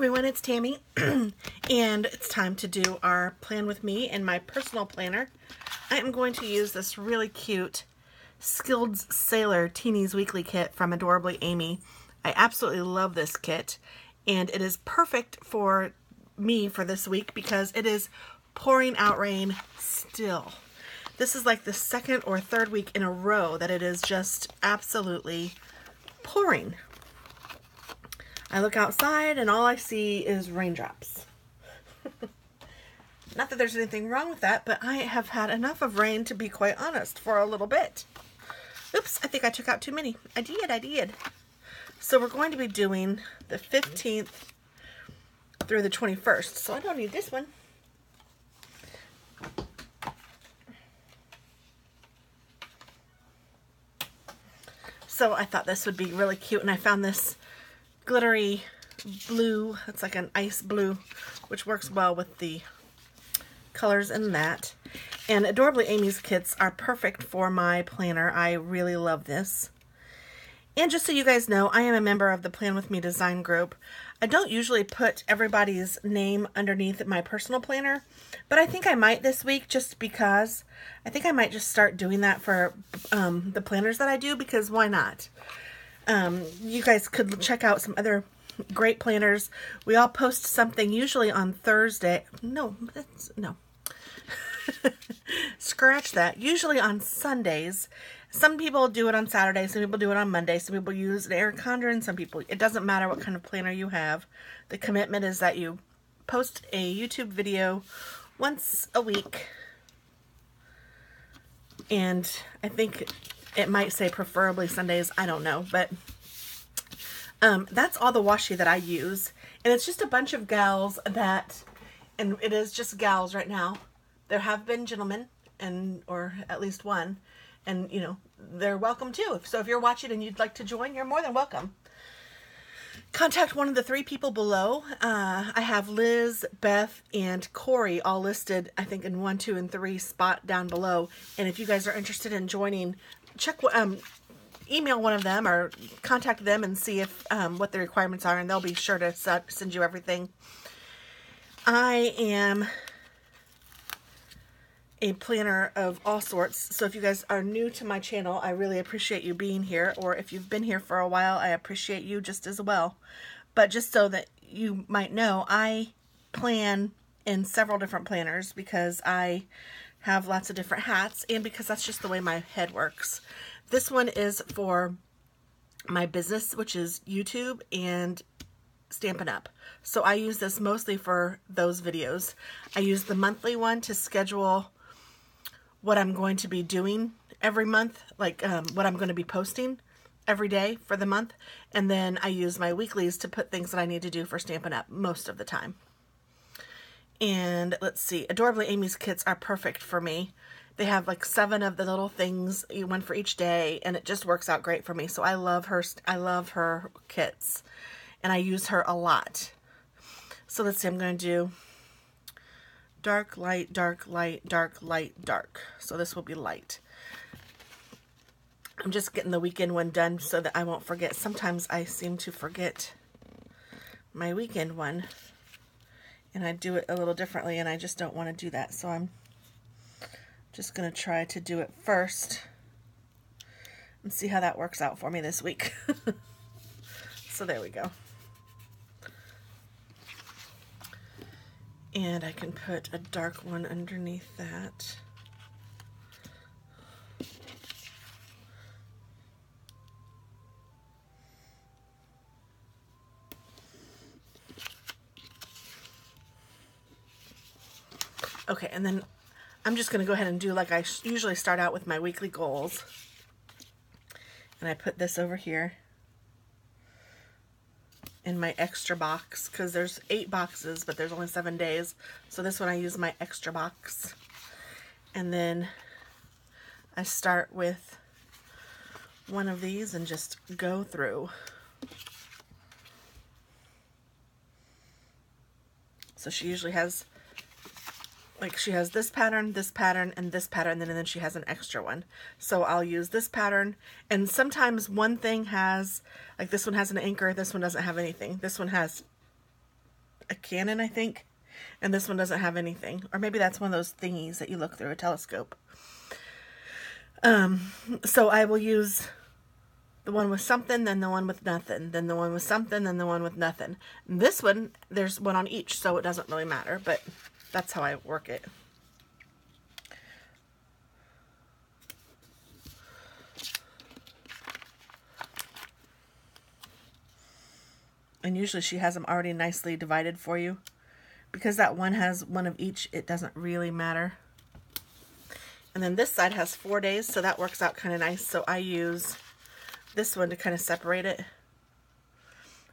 everyone, it's Tammy, and it's time to do our Plan With Me and my personal planner. I am going to use this really cute Skilled Sailor Teenies Weekly kit from Adorably Amy. I absolutely love this kit, and it is perfect for me for this week because it is pouring out rain still. This is like the second or third week in a row that it is just absolutely pouring. I look outside and all I see is raindrops. Not that there's anything wrong with that, but I have had enough of rain, to be quite honest, for a little bit. Oops, I think I took out too many. I did. So we're going to be doing the 15th through the 21st. So I don't need this one. So I thought this would be really cute, and I found this glittery blue. It's like an ice blue, which works well with the colors in that. And Adorably Amy's kits are perfect for my planner. I really love this. And just so you guys know, I am a member of the Plan With Me Design Group. I don't usually put everybody's name underneath my personal planner, but I think I might this week, just because I think I might just start doing that for the planners that I do, because why not? You guys could check out some other great planners. We all post something usually on Thursday. Scratch that. Usually on Sundays. Some people do it on Saturday. Some people do it on Monday. Some people use an Erin Condren. Some people, it doesn't matter what kind of planner you have. The commitment is that you post a YouTube video once a week. And I think it might say preferably Sundays, I don't know, but that's all the washi that I use. And it's just a bunch of gals that, and it is just gals right now. There have been gentlemen, and or at least one, and you know, they're welcome too. So if you're watching and you'd like to join, you're more than welcome. Contact one of the three people below. I have Liz, Beth, and Corey all listed, I think, in 1, 2, and 3 spot down below. And if you guys are interested in joining, check, email one of them or contact them and see if what the requirements are, and they'll be sure to send you everything. I am a planner of all sorts, so if you guys are new to my channel, I really appreciate you being here, or if you've been here for a while, I appreciate you just as well. But just so that you might know, I plan in several different planners because I have lots of different hats, and because that's just the way my head works. This one is for my business, which is YouTube and Stampin' Up. So I use this mostly for those videos. I use the monthly one to schedule what I'm going to be doing every month, like what I'm going to be posting every day for the month. And then I use my weeklies to put things that I need to do for Stampin' Up most of the time. And let's see, Adorably Amy's kits are perfect for me. They have like 7 of the little things, one for each day, and it just works out great for me. So I love her kits, and I use her a lot. So let's see, I'm going to do dark, light, dark, light, dark, light, dark. So this will be light. I'm just getting the weekend one done so that I won't forget. Sometimes I seem to forget my weekend one, and I do it a little differently, and I just don't want to do that. So I'm just going to try to do it first and see how that works out for me this week. So there we go. And I can put a dark one underneath that. Okay, and then I'm just going to go ahead and do like I usually start out with my weekly goals. And I put this over here in my extra box, because there's 8 boxes, but there's only 7 days. So this one I use my extra box. And then I start with one of these and just go through. So she usually has, like she has this pattern, and this pattern, and then she has an extra one. So I'll use this pattern, and sometimes one thing has, like this one has an anchor, this one doesn't have anything. This one has a cannon, I think. And this one doesn't have anything. Or maybe that's one of those thingies that you look through a telescope. So I will use the one with something, then the one with nothing, then the one with something, then the one with nothing. And this one, there's one on each, so it doesn't really matter, but that's how I work it. And usually she has them already nicely divided for you. Because that one has one of each, it doesn't really matter. And then this side has 4 days, so that works out kind of nice. So I use this one to kind of separate it.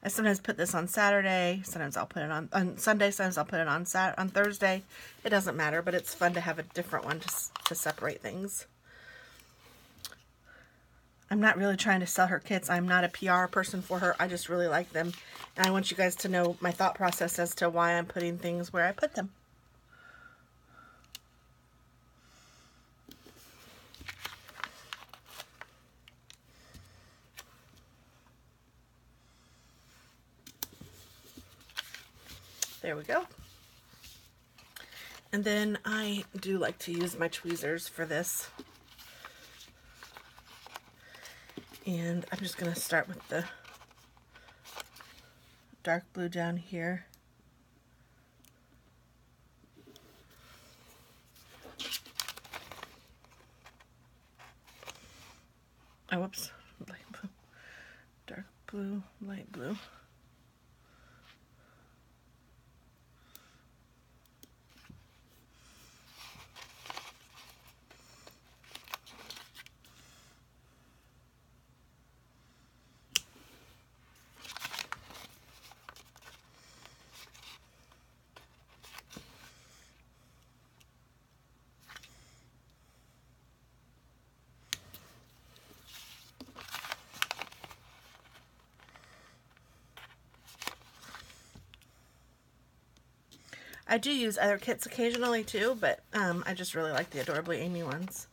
I sometimes put this on Saturday. Sometimes I'll put it on Sunday. Sometimes I'll put it on Thursday. It doesn't matter, but it's fun to have a different one to separate things. I'm not really trying to sell her kits. I'm not a PR person for her. I just really like them. And I want you guys to know my thought process as to why I'm putting things where I put them. There we go. And then I do like to use my tweezers for this. And I'm just going to start with the dark blue down here. Oh, whoops. Light blue. Dark blue, light blue. I do use other kits occasionally too, but I just really like the Adorably Amy ones.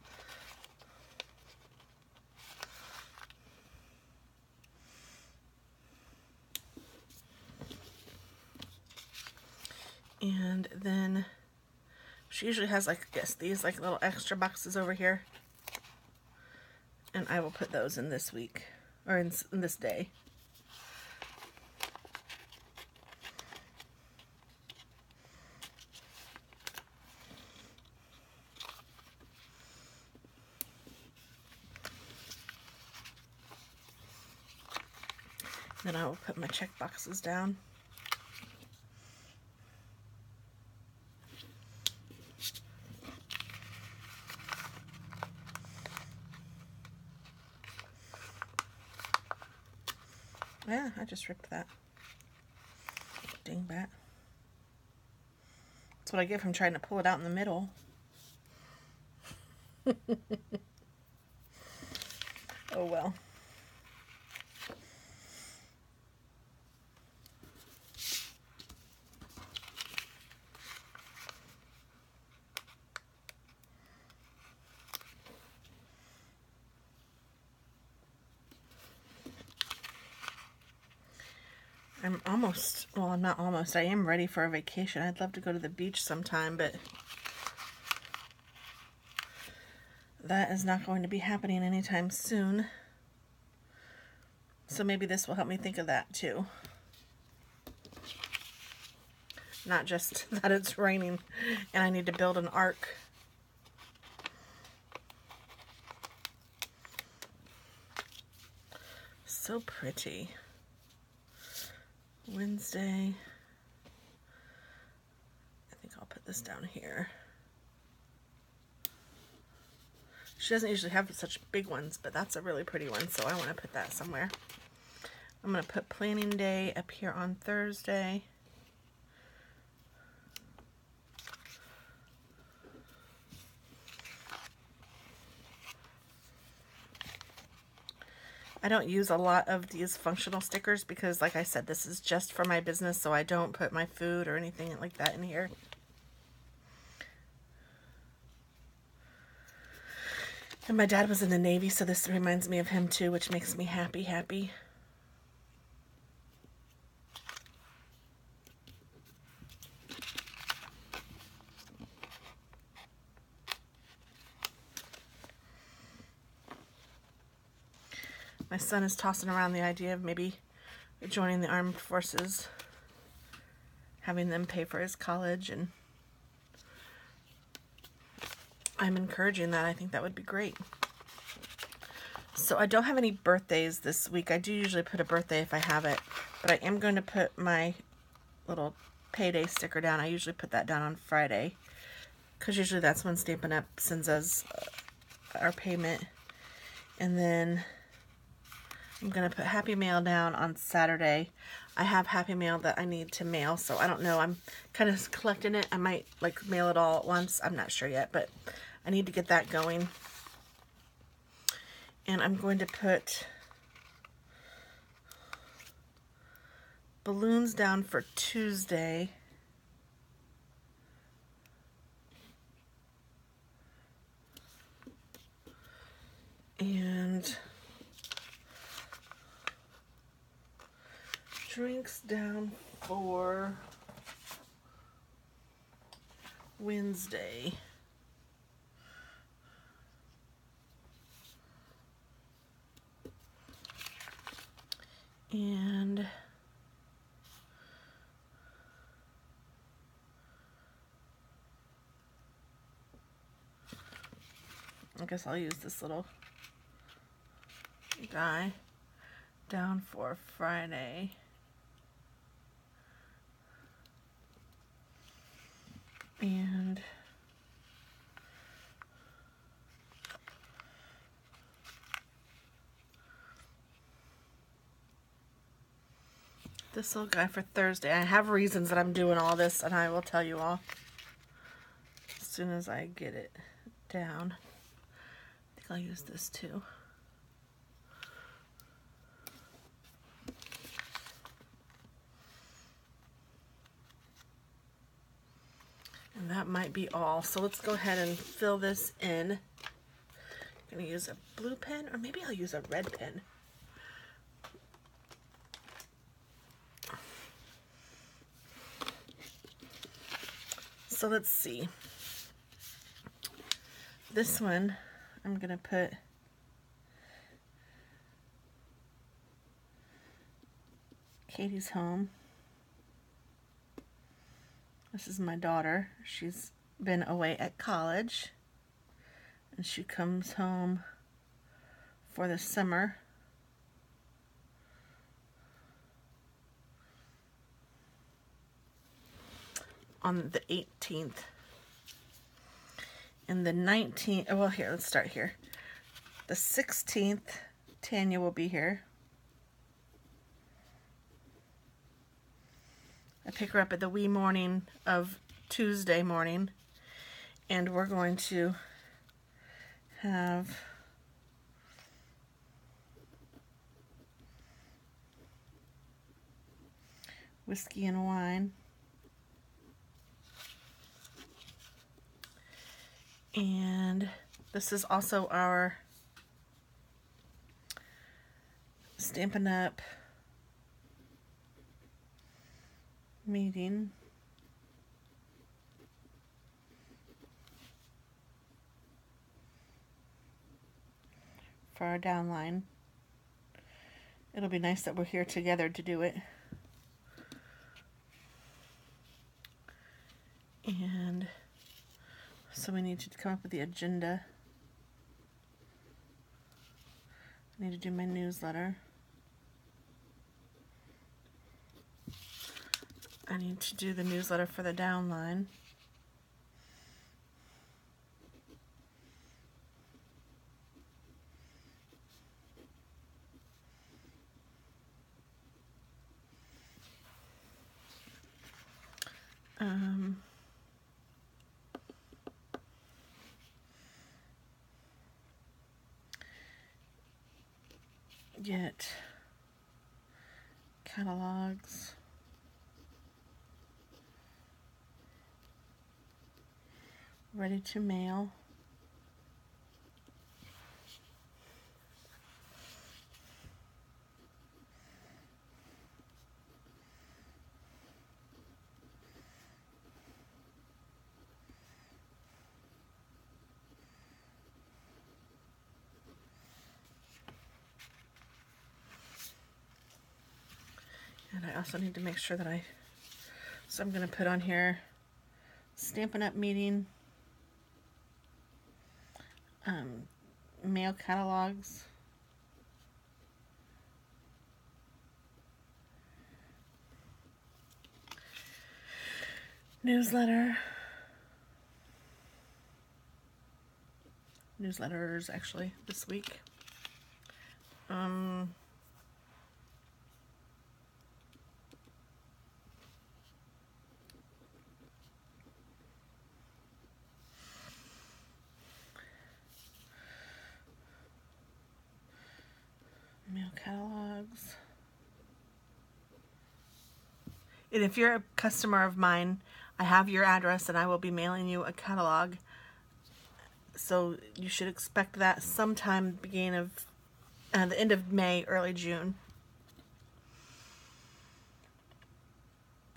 And then she usually has, like, I guess these, like, little extra boxes over here. And I will put those in this week, or in this day. Then I will put my check boxes down. Yeah, I just ripped that. Dingbat. That's what I get from trying to pull it out in the middle. Oh well. I'm almost, well, I'm not almost, I am ready for a vacation. I'd love to go to the beach sometime, but that is not going to be happening anytime soon. So maybe this will help me think of that too. Not just that it's raining and I need to build an ark. So pretty. Wednesday, I think I'll put this down here. She doesn't usually have such big ones, but that's a really pretty one, so I want to put that somewhere. I'm going to put planning day up here on Thursday. I don't use a lot of these functional stickers because, like I said, this is just for my business, so I don't put my food or anything like that in here. And my dad was in the Navy, so this reminds me of him too, which makes me happy, happy. My son is tossing around the idea of maybe joining the armed forces, having them pay for his college, and I'm encouraging that. I think that would be great. So I don't have any birthdays this week. I do usually put a birthday if I have it, but I am going to put my little payday sticker down. I usually put that down on Friday, because usually that's when Stampin' Up! Sends us our payment. And then I'm going to put Happy Mail down on Saturday. I have Happy Mail that I need to mail, so I don't know. I'm kind of collecting it. I might like mail it all at once. I'm not sure yet, but I need to get that going. And I'm going to put balloons down for Tuesday. And drinks down for Wednesday. And I guess I'll use this little guy down for Friday. And this little guy for Thursday. I have reasons that I'm doing all this, and I will tell you all as soon as I get it down. I think I'll use this too. And that might be all. So let's go ahead and fill this in. I'm going to use a blue pen, or maybe I'll use a red pen. So let's see. This one, I'm going to put Katie's home. This is my daughter. She's been away at college, and she comes home for the summer. On the 18th and the 19th. Well, here, let's start here. The 16th, Tanya will be here. I pick her up at the wee morning of Tuesday morning, and we're going to have whiskey and wine. And this is also our Stampin' Up! Meeting. For our downline. It'll be nice that we're here together to do it. And so we need to come up with the agenda. I need to do my newsletter. I need to do the newsletter for the downline. Get catalogs. Ready to mail. And I also need to make sure that I'm going to put on here Stampin' Up meeting, mail catalogs, newsletters actually this week, mail catalogs. And if you're a customer of mine, I have your address and I will be mailing you a catalog. So you should expect that sometime beginning of the end of May, early June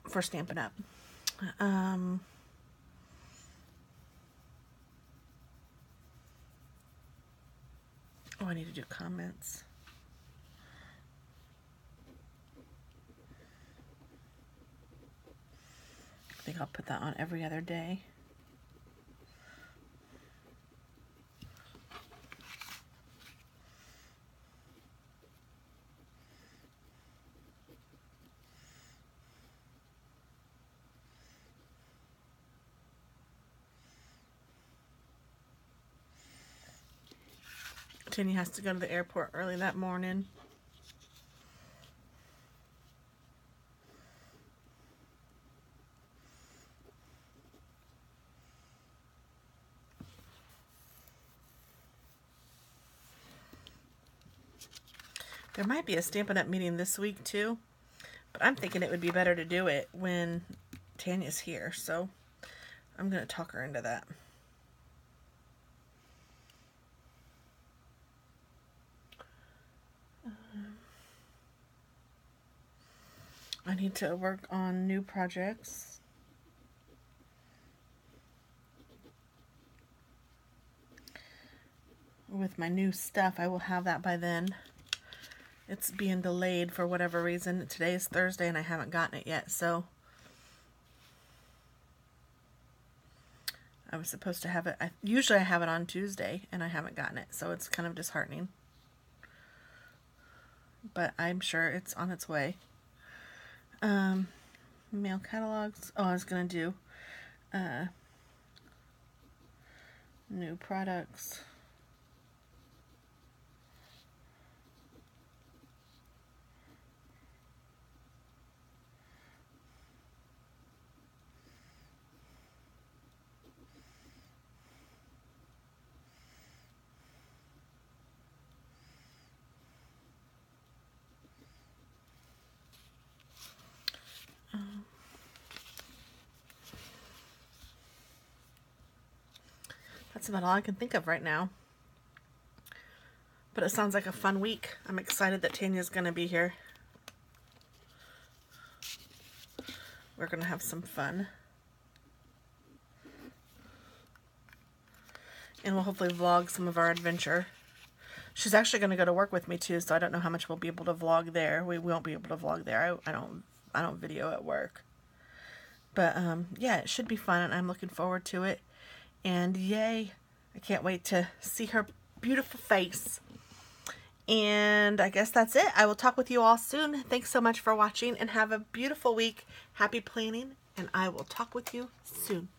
for Stampin' Up. Oh, I need to do comments. I think I'll put that on every other day. Tanya has to go to the airport early that morning. There might be a Stampin' Up! Meeting this week too, but I'm thinking it would be better to do it when Tanya's here, so I'm going to talk her into that. I need to work on new projects. With my new stuff, I will have that by then. It's being delayed for whatever reason. Today is Thursday and I haven't gotten it yet, so I was supposed to have it. Usually I have it on Tuesday and I haven't gotten it, so it's kind of disheartening. But I'm sure it's on its way. Mail catalogs. Oh, I was going to do new products. That's about all I can think of right now, but it sounds like a fun week. I'm excited that Tanya's gonna be here. We're gonna have some fun and we'll hopefully vlog some of our adventure. She's actually gonna go to work with me too, so I don't know how much we'll be able to vlog there. We won't be able to vlog there. I don't video at work, but yeah, it should be fun and I'm looking forward to it. And yay, I can't wait to see her beautiful face. And I guess that's it. I will talk with you all soon. Thanks so much for watching and have a beautiful week. Happy planning, and I will talk with you soon.